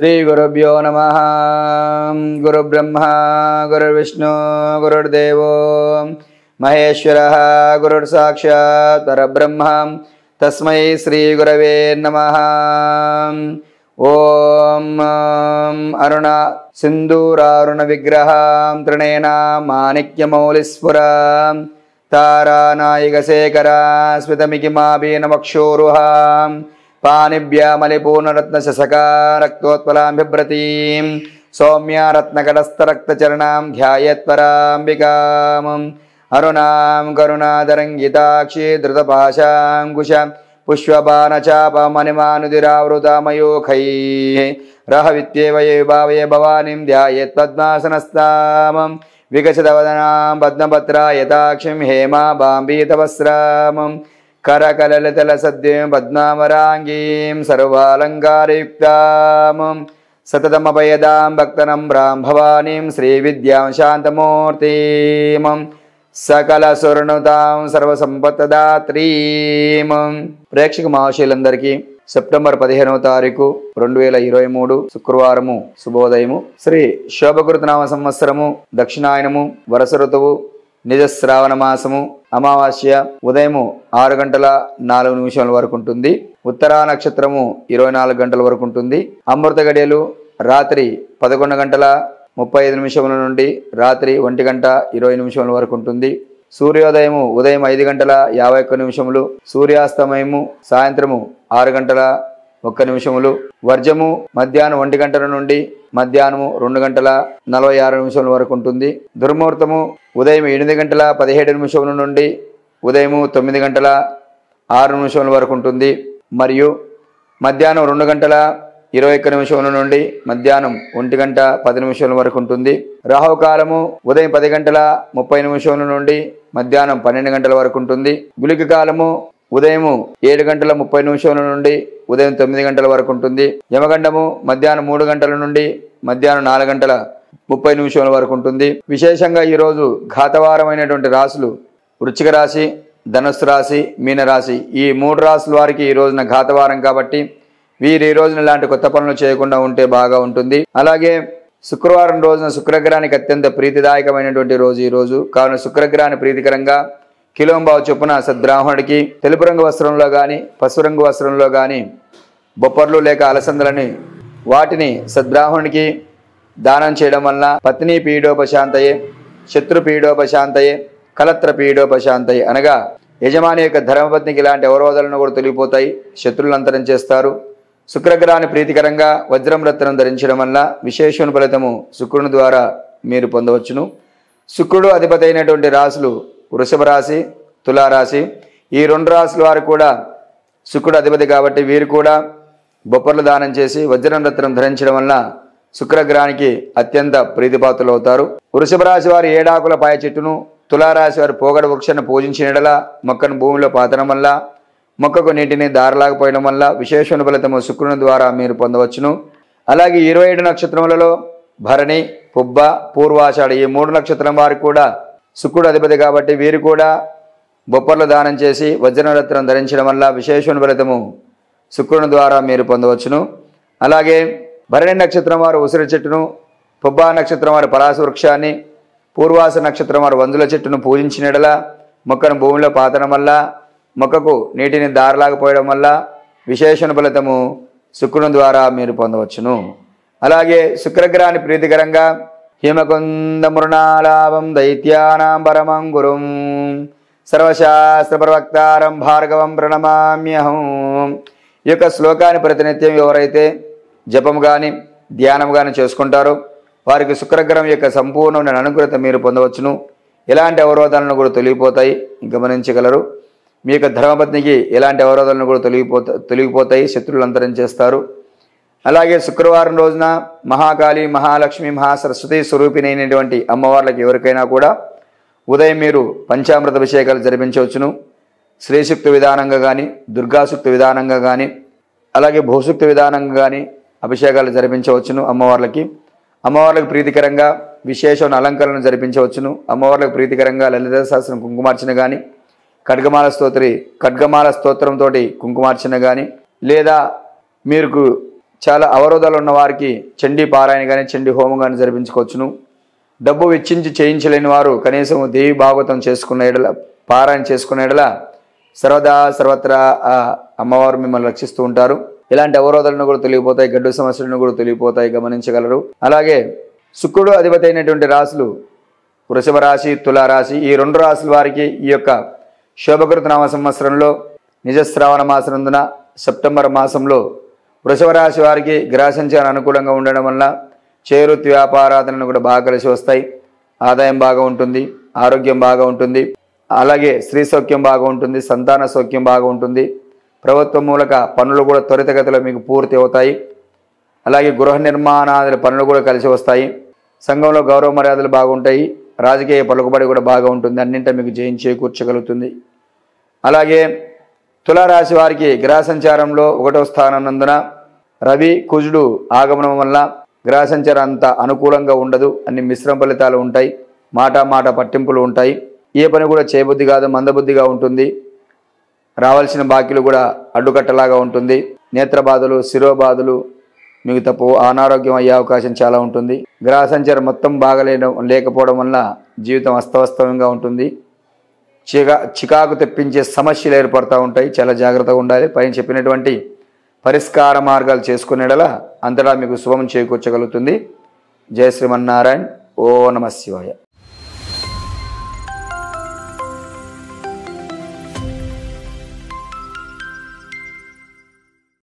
श्री गुरुभ्यो नमः। गुरु ब्रह्मा गुरुर्विष्णु गुरुर्देवो महेश्वरः गुरुर्साक्षात् परब्रह्म तस्मै श्री गुरवे नमः। ओम अरुण सिंदूरारुण विग्रहां त्रिनेनां माणिक्यमौलिस्फुरां तारानायिकशेखरां स्मितमिकिमाभिनवक्षोरुहां पाणिभ्यामलिपूर्णरत्नशशकां रक्तोत्पलां बिभ्रतीं सौम्यां रत्नकटस्थरक्तचरणां ध्यायेत्पराम्बिकाम् अरुणां करुणातरङ्गिताक्षीं धृतपाशाङ्कुशां पुष्पबाणचापमणिमानुदिरावृतामयूखैः रहवित्येव विभावये भवानीं ध्यायेत् पद्मासनस्थां विकसितवदनां पद्मपत्रायताक्षीं हेमाम्बीतवस्त्रां करकललितलसद्यं पद्मावराङ्गीं सर्वालङ्कारयुक्तां सततमभयदां भक्तनम्रां भवानीं श्रीविद्यां शान्तमूर्तिं सकलसुरनुतां सर्वसंपत्तदात्रीं। ప్రేక్షక మహాశైలందరికీ సెప్టెంబర్ 15వ తారీఖు 2023 శుక్రవారము శుభోదయము. శ్రీ శోభకృతనామ సంవత్సరము, దక్షిణాయనము, వరస ఋతువు, నిజశ్రావణ మాసము, అమావాస్య ఉదయము 6 గంటల 4 నిమిషాల వరకు ఉంటుంది. ఉత్తరా నక్షత్రము 24 గంటల వరకు ఉంటుంది. అమృత గడియలు రాత్రి 11 గంటల 35 నిమిషముల నుండి రాత్రి 1 గంట 20 నిమిషముల వరకు ఉంటుంది. సూర్యోదయము ఉదయం 5 గంటల 51 నిమిషములు, సూర్యాస్తమయము సాయంత్రము 6 గంటల 1 నిమిషములు, వర్జము మధ్యాహ్నం 1 గంటల నుండి మధ్యాహ్నము 2 గంటల 46 నిమిషముల వరకు ఉంటుంది. దుర్ముహూర్తము ఉదయం 8 గంటల 17 నిమిషముల నుండి ఉదయము 9 గంటల 6 నిమిషముల వరకు ఉంటుంది. మరియు మధ్యాహ్నం 2 గంటల 21 నిమిషముల నుండి మధ్యాహ్నం 1 గంట 10 నిమిషముల వరకు ఉంటుంది. రాహుకాలము ఉదయం 10 గంటల 30 నిమిషముల నుండి మధ్యాహ్నం 12 గంటల వరకు ఉంటుంది. గుళిక కాలము ఉదయము 7 గంటల 30 నిమిషముల నుండి ఉదయం 9 గంటల వరకు ఉంటుంది. యమగండము మధ్యాహ్నం 3 గంటల నుండి మధ్యాహ్నం 4 గంటల 30 నిమిషముల వరకు ఉంటుంది. విశేషంగా ఈరోజు ఘాతవారమైనటువంటి రాశులు వృశ్చిక రాశి, ధనుస్సు రాశి, మీనరాశి. ఈ 3 రాశుల వారికి ఈ రోజున ఘాతవారం కాబట్టి వీరు ఈ రోజున ఇలాంటి కొత్త పనులు చేయకుండా ఉంటే బాగా ఉంటుంది. అలాగే శుక్రవారం రోజున శుక్రగ్రహానికి అత్యంత ప్రీతిదాయకమైనటువంటి రోజు ఈ రోజు. కావున శుక్రగ్రహాన్ని ప్రీతికరంగా కిలోంబావు చొప్పున సద్బ్రాహ్మణుడికి తెలుపు రంగు వస్త్రంలో కానీ పసుపు రంగు వస్త్రంలో కానీ బొప్పర్లు లేక అలసందలని వాటిని సద్బ్రాహ్మణుడికి దానం చేయడం వలన పత్ని పీడోపశాంతయే, శత్రు పీడోపశాంతయే, కలత్ర పీడోపశాంతయే. అనగా యజమాని యొక్క ధర్మపత్నికి ఇలాంటి అవరోధాలను కూడా తొలగిపోతాయి, శత్రువులు అంతరం చేస్తారు. శుక్రగ్రహాన్ని ప్రీతికరంగా వజ్రం రత్నం ధరించడం వల్ల విశేషణ ఫలితము శుక్రుని ద్వారా మీరు పొందవచ్చును. శుక్రుడు అధిపతి అయినటువంటి రాశులు వృషభ రాశి, తులారాశి. ఈ 2 రాశుల వారు కూడా శుక్రుడు అధిపతి కాబట్టి వీరు కూడా బొప్పర్లు దానం చేసి వజ్రం రత్నం ధరించడం వల్ల శుక్రగ్రహానికి అత్యంత ప్రీతిపాత్రులు అవుతారు. వృషభ రాశి వారు ఏడాకుల పాయ చెట్టును, తులారాశి వారు పోగడ వృక్షాన్ని పూజించినడల మొక్కను భూమిలో పాతడం వల్ల మొక్కకు నీటిని దారలాగపోయడం వల్ల విశేషణ ఫలితము శుక్రుని ద్వారా మీరు పొందవచ్చును. అలాగే 27 నక్షత్రములలో భరణి, పుబ్బ, పూర్వాషాఢ ఈ 3 నక్షత్రం వారు కూడా శుక్రుడు అధిపతి కాబట్టి వీరు కూడా బొప్పర్లు దానం చేసి వజ్రరత్నం ధరించడం వల్ల విశేషణ ఫలితము శుక్రుని ద్వారా మీరు పొందవచ్చును. అలాగే భరణి నక్షత్రం వారు ఉసిరి చెట్టును, పుబ్బ నక్షత్రం వారు పలాస వృక్షాన్ని, పూర్వాషాఢ నక్షత్రం వారు వందుల చెట్టును పూజించిన ఎడల మొక్కను భూమిలో పాతడం వల్ల మొక్కకు నీటిని దారలాగపోయడం వల్ల విశేషణ ఫలితము శుక్రుని ద్వారా మీరు పొందవచ్చును. అలాగే శుక్రగ్రహాన్ని ప్రీతికరంగా హిమకుంద మృణాలాభం దైత్యానాం పరమం గురుం సర్వశాస్త్ర ప్రవక్తారం భార్గవం ప్రణమామ్యహం ఈ యొక్క శ్లోకాన్ని ప్రతినిత్యం ఎవరైతే జపం కానీ ధ్యానం కానీ చేసుకుంటారో వారికి శుక్రగ్రహం యొక్క సంపూర్ణమైన అనుగ్రహత మీరు పొందవచ్చును. ఎలాంటి అవరోధాలను కూడా తొలగిపోతాయి గమనించగలరు. మీ యొక్క ధర్మపత్నికి ఎలాంటి అవరోధాలను కూడా తొలగిపోతాయి, శత్రువులు అంతరం చేస్తారు. అలాగే శుక్రవారం రోజున మహాకాళి, మహాలక్ష్మి, మహాసరస్వతి స్వరూపిణి అయినటువంటి అమ్మవార్లకు ఎవరికైనా కూడా ఉదయం మీరు పంచామృత అభిషేకాలు జరిపించవచ్చును. శ్రీసూక్త విధానంగా కానీ, దుర్గాసూక్త విధానంగా కానీ, అలాగే భూసూక్త విధానంగా కానీ అభిషేకాలు జరిపించవచ్చును. అమ్మవార్లకు ప్రీతికరంగా విశేషమైన అలంకరణను జరిపించవచ్చును. అమ్మవార్లకు ప్రీతికరంగా లలిత సహస్రం కుంకుమార్చన కానీ, ఖడ్గమాల స్తోత్రంతో కుంకుమార్చన కానీ, లేదా మీరు చాలా అవరోధాలు ఉన్న వారికి చండి పారాయణ గాని చండి హోమం గాని జరిపించుకొచ్చును. డబ్బు వెచ్చించి చేయించలేని వారు కనీసం దేవి భాగవతం చేసుకునే ఎడల పారాయణ చేసుకునే ఎడల సర్వదా సర్వత్రా అమ్మవారు మిమ్మల్ని రక్షిస్తూ ఉంటారు. ఇలాంటి అవరోధాలను కూడా తొలగిపోతాయి, గడ్డు సమస్యలను కూడా తొలగిపోతాయి, గమనించగలరు. అలాగే శుక్రుడు అధిపతి అయినటువంటి రాశులు వృషభ రాశి, తులారాశి, ఈ రెండు రాశుల వారికి ఈ యొక్క శోభకృత నామ సంవత్సరంలో నిజశ్రావణ మాసనందున సెప్టెంబర్ మాసంలో వృషభ రాశి వారికి గ్రహ సంచారం అనుకూలంగా ఉండడం వల్ల చేరుత్ వ్యాపారాధనను కూడా బాగా కలిసి వస్తాయి. ఆదాయం బాగా ఉంటుంది, ఆరోగ్యం బాగా ఉంటుంది, అలాగే స్త్రీ సౌఖ్యం బాగా ఉంటుంది, సంతాన సౌఖ్యం బాగా ఉంటుంది. ప్రభుత్వ మూలక పనులు కూడా త్వరితగతిలో మీకు పూర్తి అవుతాయి. అలాగే గృహ నిర్మాణాదుల పనులు కూడా కలిసి వస్తాయి. సంఘంలో గౌరవ మర్యాదలు బాగుంటాయి, రాజకీయ పలుకుబడి కూడా బాగా ఉంటుంది, అన్నింటా మీకు జయం చేకూర్చగలుగుతుంది. అలాగే తులారాశి వారికి గ్రహ సంచారంలో 1వ స్థానం నందున రవి కుజుడు ఆగమనం వల్ల గ్రహ సంచారం అంత అనుకూలంగా ఉండదు, అన్ని మిశ్రమ ఫలితాలు ఉంటాయి, మాట పట్టింపులు ఉంటాయి, ఏ పని కూడా చేయబుద్ధి కాదు, మందబుద్ధిగా ఉంటుంది, రావాల్సిన బాకీలు కూడా అడ్డుకట్టలాగా ఉంటుంది, నేత్ర బాధలు శిరోబాధలు మీకు తప్పు అనారోగ్యం అయ్యే అవకాశం చాలా ఉంటుంది. గ్రహ సంచారం మొత్తం లేకపోవడం వల్ల జీవితం అస్తవ్యస్తంగా ఉంటుంది, చికాకు తెప్పించే సమస్యలు ఏర్పడుతూ ఉంటాయి, చాలా జాగ్రత్తగా ఉండాలి. పైన చెప్పినటువంటి పరిష్కార మార్గాలు చేసుకునేడల అంతటా మీకు శుభం చేకూర్చగలుగుతుంది. జయ శ్రీమన్నారాయణ. ఓ నమః శివాయ.